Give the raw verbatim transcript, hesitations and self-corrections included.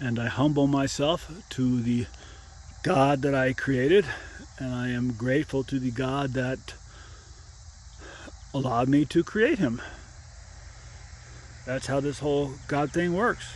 and I humble myself to the God that I created, and I am grateful to the God that allowed me to create him. That's how this whole God thing works.